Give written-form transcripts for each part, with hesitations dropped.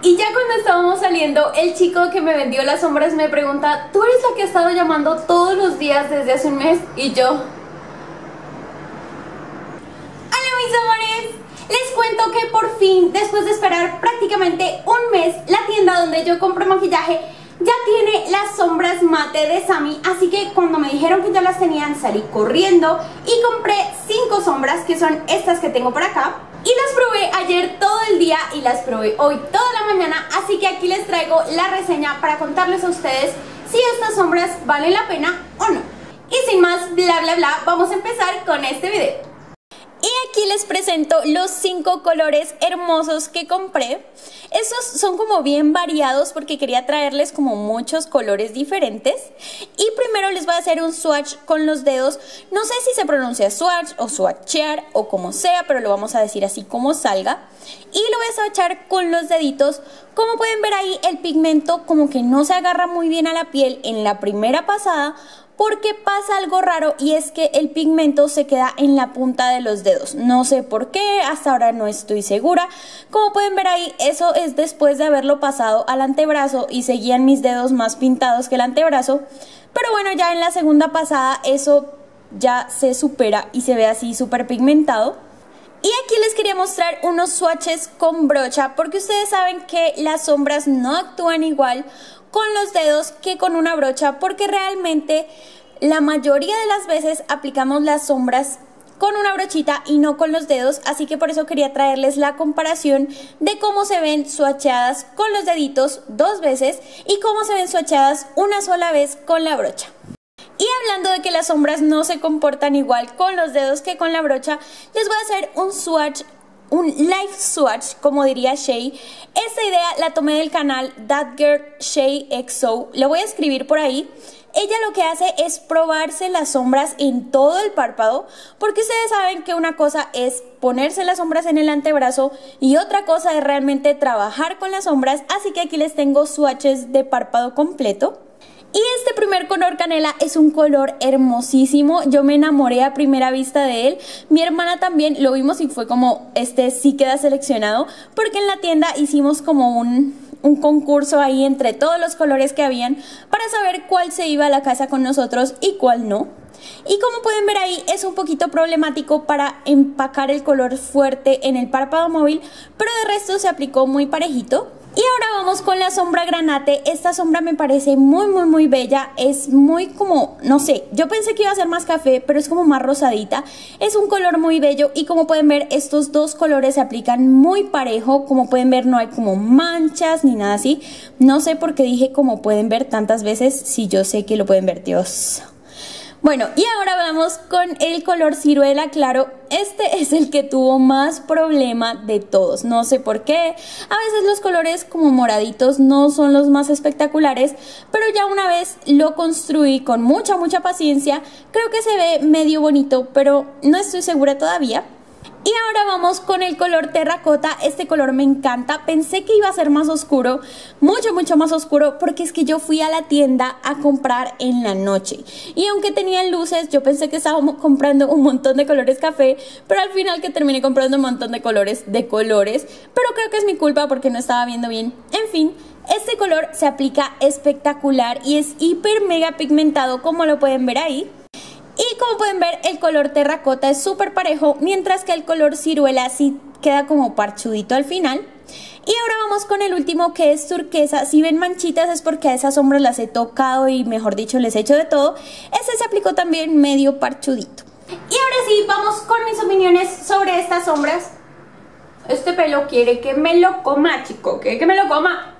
Y ya cuando estábamos saliendo, el chico que me vendió las sombras me pregunta: ¿tú eres la que ha estado llamando todos los días desde hace un mes? Y yo... ¡Hola mis amores! Les cuento que por fin, después de esperar prácticamente un mes, la tienda donde yo compro maquillaje ya tiene las sombras mate de Samy. Así que cuando me dijeron que ya las tenían, salí corriendo y compré 5 sombras, que son estas que tengo por acá. Y las probé ayer todo el día y las probé hoy toda la mañana, así que aquí les traigo la reseña para contarles a ustedes si estas sombras valen la pena o no. Y sin más bla bla bla, vamos a empezar con este video. Y aquí les presento los 5 colores hermosos que compré. Estos son como bien variados porque quería traerles como muchos colores diferentes. Y primero les voy a hacer un swatch con los dedos. No sé si se pronuncia swatch o swatchear o como sea, pero lo vamos a decir así como salga. Y lo voy a swatchar con los deditos. Como pueden ver ahí, el pigmento como que no se agarra muy bien a la piel en la primera pasada, porque pasa algo raro y es que el pigmento se queda en la punta de los dedos. No sé por qué, hasta ahora no estoy segura. Como pueden ver ahí, eso es después de haberlo pasado al antebrazo y seguían mis dedos más pintados que el antebrazo. Pero bueno, ya en la segunda pasada eso ya se supera y se ve así súper pigmentado. Y aquí les quería mostrar unos swatches con brocha porque ustedes saben que las sombras no actúan igual con los dedos que con una brocha, porque realmente la mayoría de las veces aplicamos las sombras con una brochita y no con los dedos, así que por eso quería traerles la comparación de cómo se ven swatchadas con los deditos 2 veces y cómo se ven swatchadas una sola vez con la brocha. Y hablando de que las sombras no se comportan igual con los dedos que con la brocha, les voy a hacer un swatch, un live swatch, como diría Shay. Esta idea la tomé del canal That Girl Shay XO, lo voy a escribir por ahí. Ella lo que hace es probarse las sombras en todo el párpado, porque ustedes saben que una cosa es ponerse las sombras en el antebrazo y otra cosa es realmente trabajar con las sombras, así que aquí les tengo swatches de párpado completo. Y este primer color canela es un color hermosísimo, yo me enamoré a primera vista de él, mi hermana también lo vimos y fue como, este sí queda seleccionado, porque en la tienda hicimos como un concurso ahí entre todos los colores que habían para saber cuál se iba a la casa con nosotros y cuál no. Y como pueden ver ahí, es un poquito problemático para empacar el color fuerte en el párpado móvil, pero de resto se aplicó muy parejito. Y ahora vamos con la sombra granate. Esta sombra me parece muy bella, es muy como, no sé, yo pensé que iba a ser más café, pero es como más rosadita, es un color muy bello y como pueden ver estos 2 colores se aplican muy parejo, como pueden ver no hay como manchas ni nada así, no sé por qué dije como pueden ver tantas veces, si yo sé que lo pueden ver, Dios. Bueno, y ahora vamos con el color ciruela claro. Este es el que tuvo más problema de todos, no sé por qué. A veces los colores como moraditos no son los más espectaculares, pero ya una vez lo construí con mucha paciencia. Creo que se ve medio bonito, pero no estoy segura todavía. Y ahora vamos con el color terracota. Este color me encanta, pensé que iba a ser más oscuro, mucho más oscuro, porque es que yo fui a la tienda a comprar en la noche y aunque tenían luces yo pensé que estábamos comprando un montón de colores café, pero al final que terminé comprando un montón de colores pero creo que es mi culpa porque no estaba viendo bien. En fin, este color se aplica espectacular y es hiper mega pigmentado como lo pueden ver ahí. Y como pueden ver, el color terracota es súper parejo, mientras que el color ciruela sí queda como parchudito al final. Y ahora vamos con el último que es turquesa. Si ven manchitas es porque a esas sombras las he tocado y mejor dicho les he hecho de todo. Este se aplicó también medio parchudito. Y ahora sí, vamos con mis opiniones sobre estas sombras. Este pelo quiere que me lo coma, chico, quiere que me lo coma.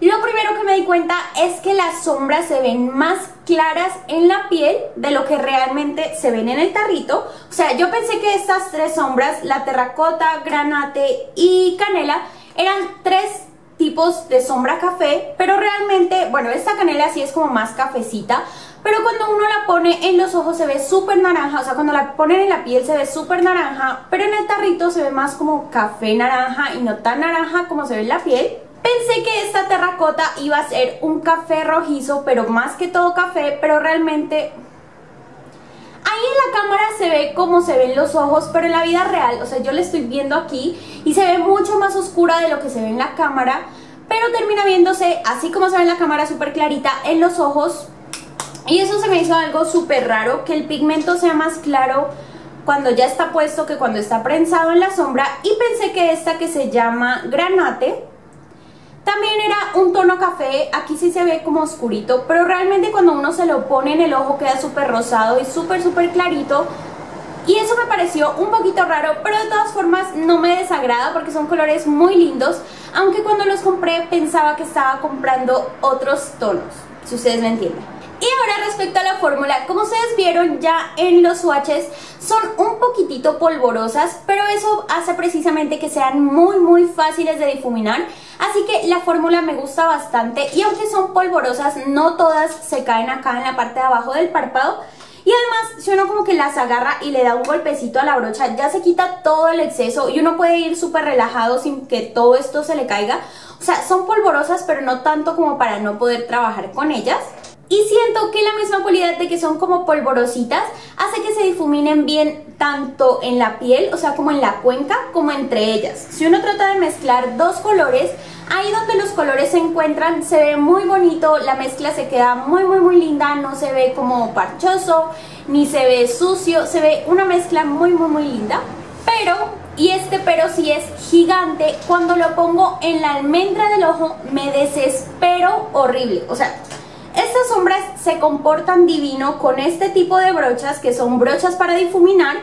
Lo primero que me di cuenta es que las sombras se ven más claras en la piel de lo que realmente se ven en el tarrito. O sea, yo pensé que estas 3 sombras, la terracota, granate y canela, eran 3 tipos de sombra café, pero realmente, bueno, esta canela sí es como más cafecita, pero cuando uno la pone en los ojos se ve súper naranja, o sea, cuando la ponen en la piel se ve súper naranja, pero en el tarrito se ve más como café naranja y no tan naranja como se ve en la piel. Pensé que esta terracota iba a ser un café rojizo, pero más que todo café, pero realmente ahí en la cámara se ve como se ven los ojos, pero en la vida real, o sea, yo la estoy viendo aquí y se ve mucho más oscura de lo que se ve en la cámara, pero termina viéndose así como se ve en la cámara, súper clarita en los ojos. Y eso se me hizo algo súper raro, que el pigmento sea más claro cuando ya está puesto que cuando está prensado en la sombra. Y pensé que esta, que se llama Granate, también era un tono café. Aquí sí se ve como oscurito, pero realmente cuando uno se lo pone en el ojo queda súper rosado y súper clarito. Y eso me pareció un poquito raro, pero de todas formas no me desagrada porque son colores muy lindos, aunque cuando los compré pensaba que estaba comprando otros tonos, si ustedes me entienden. Y ahora respecto a la fórmula, como ustedes vieron ya en los swatches, son un poquitito polvorosas, pero eso hace precisamente que sean muy fáciles de difuminar. Así que la fórmula me gusta bastante, y aunque son polvorosas, no todas se caen acá en la parte de abajo del párpado. Y además, si uno como que las agarra y le da un golpecito a la brocha, ya se quita todo el exceso y uno puede ir súper relajado sin que todo esto se le caiga. O sea, son polvorosas, pero no tanto como para no poder trabajar con ellas. Y siento que la misma cualidad de que son como polvorositas hace que se difuminen bien tanto en la piel, o sea, como en la cuenca, como entre ellas. Si uno trata de mezclar dos colores, ahí donde los colores se encuentran se ve muy bonito, la mezcla se queda muy linda, no se ve como parchoso, ni se ve sucio, se ve una mezcla muy linda. Pero, y este pero sí es gigante, cuando lo pongo en la almendra del ojo me desespero horrible. O sea, estas sombras se comportan divino con este tipo de brochas, que son brochas para difuminar,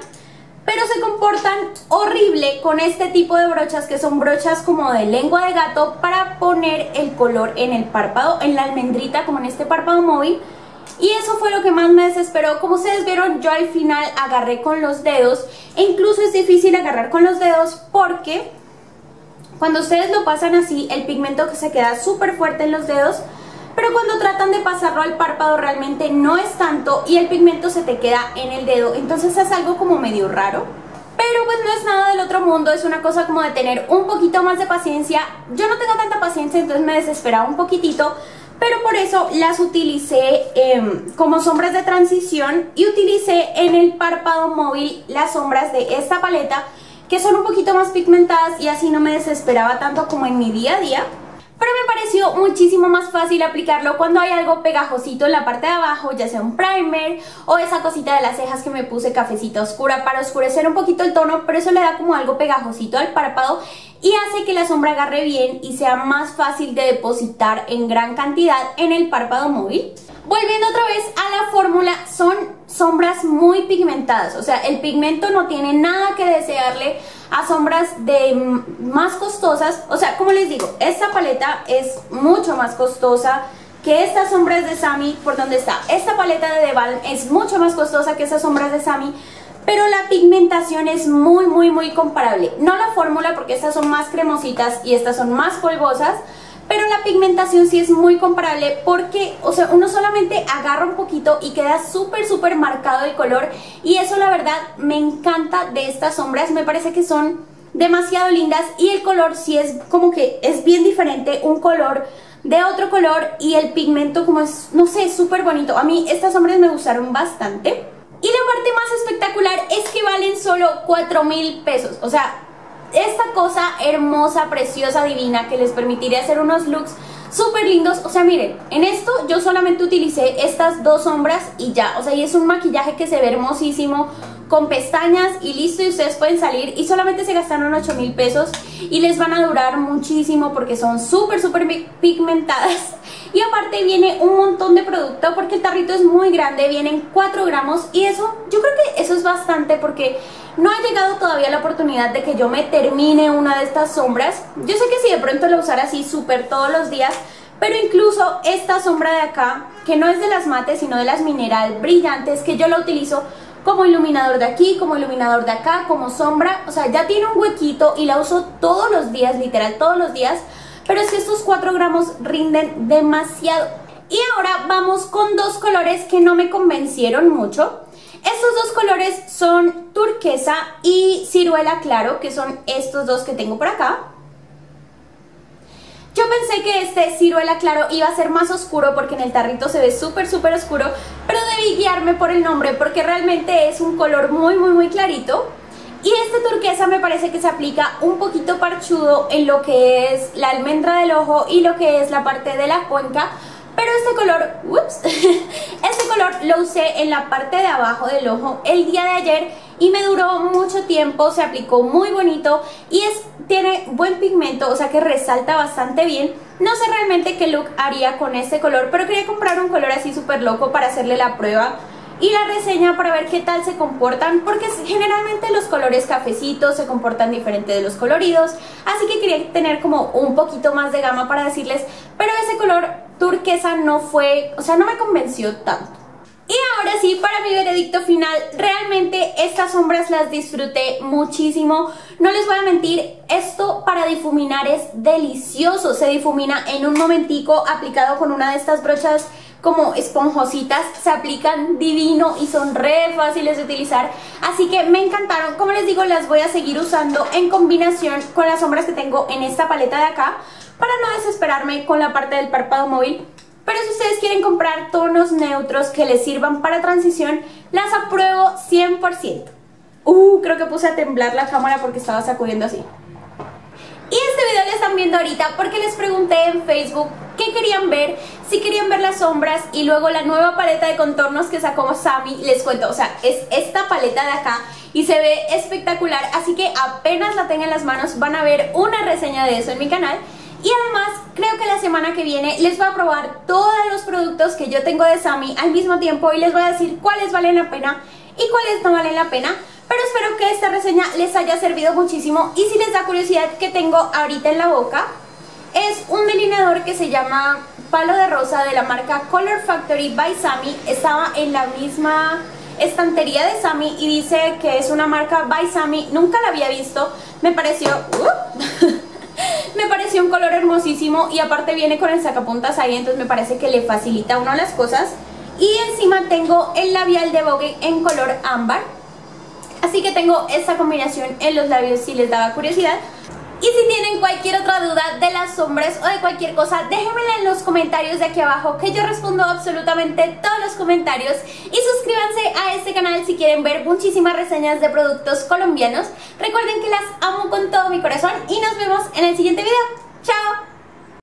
pero se comportan horrible con este tipo de brochas, que son brochas como de lengua de gato, para poner el color en el párpado, en la almendrita, como en este párpado móvil. Y eso fue lo que más me desesperó. Como ustedes vieron, yo al final agarré con los dedos, e incluso es difícil agarrar con los dedos porque cuando ustedes lo pasan así, el pigmento que se queda súper fuerte en los dedos, pero cuando tratan de pasarlo al párpado realmente no es tanto y el pigmento se te queda en el dedo, entonces es algo como medio raro. Pero pues no es nada del otro mundo, es una cosa como de tener un poquito más de paciencia. Yo no tengo tanta paciencia, entonces me desesperaba un poquitito, pero por eso las utilicé como sombras de transición, y utilicé en el párpado móvil las sombras de esta paleta, que son un poquito más pigmentadas, y así no me desesperaba tanto como en mi día a día. Pero me pareció muchísimo más fácil aplicarlo cuando hay algo pegajosito en la parte de abajo, ya sea un primer o esa cosita de las cejas que me puse cafecita oscura para oscurecer un poquito el tono, pero eso le da como algo pegajosito al párpado y hace que la sombra agarre bien y sea más fácil de depositar en gran cantidad en el párpado móvil. Volviendo otra vez a la fórmula, son sombras muy pigmentadas, o sea, el pigmento no tiene nada que desearle a sombras de más costosas. O sea, como les digo, esta paleta es mucho más costosa que estas sombras de Samy, por donde está. Esta paleta de Deval es mucho más costosa que esas sombras de Samy, pero la pigmentación es muy comparable. No la fórmula, porque estas son más cremositas y estas son más polvosas, pero la pigmentación sí es muy comparable porque, o sea, uno solamente agarra un poquito y queda súper marcado el color, y eso la verdad me encanta de estas sombras. Me parece que son demasiado lindas y el color sí es como que es bien diferente un color de otro color, y el pigmento como es, no sé, súper bonito. A mí estas sombras me gustaron bastante. Y la parte más espectacular es que valen solo 4.000 pesos, o sea, esta cosa hermosa, preciosa, divina, que les permitiría hacer unos looks súper lindos. O sea, miren, en esto yo solamente utilicé estas dos sombras y ya. O sea, y es un maquillaje que se ve hermosísimo, con pestañas y listo, y ustedes pueden salir, y solamente se gastaron 8.000 pesos y les van a durar muchísimo porque son súper pigmentadas. Y aparte viene un montón de producto porque el tarrito es muy grande, vienen 4 gramos, y eso, yo creo que eso es bastante porque no ha llegado todavía la oportunidad de que yo me termine una de estas sombras. Yo sé que si de pronto lo usara así súper todos los días, pero incluso esta sombra de acá, que no es de las mates sino de las mineral brillantes, que yo la utilizo como iluminador de aquí, como iluminador de acá, como sombra, o sea, ya tiene un huequito y la uso todos los días, literal todos los días, pero es que estos 4 gramos rinden demasiado. Y ahora vamos con dos colores que no me convencieron mucho. Estos dos colores son turquesa y ciruela claro, que son estos dos que tengo por acá. Yo pensé que este ciruela claro iba a ser más oscuro porque en el tarrito se ve súper oscuro, pero debí guiarme por el nombre porque realmente es un color muy clarito. Y este turquesa me parece que se aplica un poquito parchudo en lo que es la almendra del ojo y lo que es la parte de la cuenca. Pero este color, ups, este color lo usé en la parte de abajo del ojo el día de ayer y me duró mucho tiempo, se aplicó muy bonito y tiene buen pigmento, o sea que resalta bastante bien. No sé realmente qué look haría con este color, pero quería comprar un color así súper loco para hacerle la prueba y la reseña para ver qué tal se comportan, porque generalmente los colores cafecitos se comportan diferente de los coloridos, así que quería tener como un poquito más de gama para decirles, pero ese color turquesa no fue, o sea, no me convenció tanto. Y ahora sí, para mi veredicto final, realmente estas sombras las disfruté muchísimo. No les voy a mentir, esto para difuminar es delicioso. Se difumina en un momentico, aplicado con una de estas brochas como esponjositas, se aplican divino y son re fáciles de utilizar, así que me encantaron. Como les digo, las voy a seguir usando en combinación con las sombras que tengo en esta paleta de acá, para no desesperarme con la parte del párpado móvil. Pero si ustedes quieren comprar tonos neutros que les sirvan para transición, las apruebo 100%. Creo que puse a temblar la cámara porque estaba sacudiendo así. Y este video lo están viendo ahorita porque les pregunté en Facebook qué querían ver, si querían ver las sombras y luego la nueva paleta de contornos que sacó Samy. Les cuento, o sea, es esta paleta de acá y se ve espectacular, así que apenas la tengan en las manos van a ver una reseña de eso en mi canal. Y además creo que la semana que viene les voy a probar todos los productos que yo tengo de Samy al mismo tiempo y les voy a decir cuáles valen la pena y cuáles no valen la pena. Pero espero que esta reseña les haya servido muchísimo, y si les da curiosidad que tengo ahorita en la boca, es un delineador que se llama Palo de Rosa de la marca Color Factory by Samy. Estaba en la misma estantería de Samy y dice que es una marca by Samy. Nunca la había visto, me pareció... me pareció un color hermosísimo y aparte viene con el sacapuntas ahí, entonces me parece que le facilita a uno las cosas. Y encima tengo el labial de Vogue en color ámbar, así que tengo esta combinación en los labios si les daba curiosidad. Y si tienen cualquier otra duda de las sombras o de cualquier cosa, déjenmela en los comentarios de aquí abajo, que yo respondo absolutamente todos los comentarios. Y suscríbanse a este canal si quieren ver muchísimas reseñas de productos colombianos. Recuerden que las amo con todo mi corazón y nos vemos en el siguiente video. ¡Chao!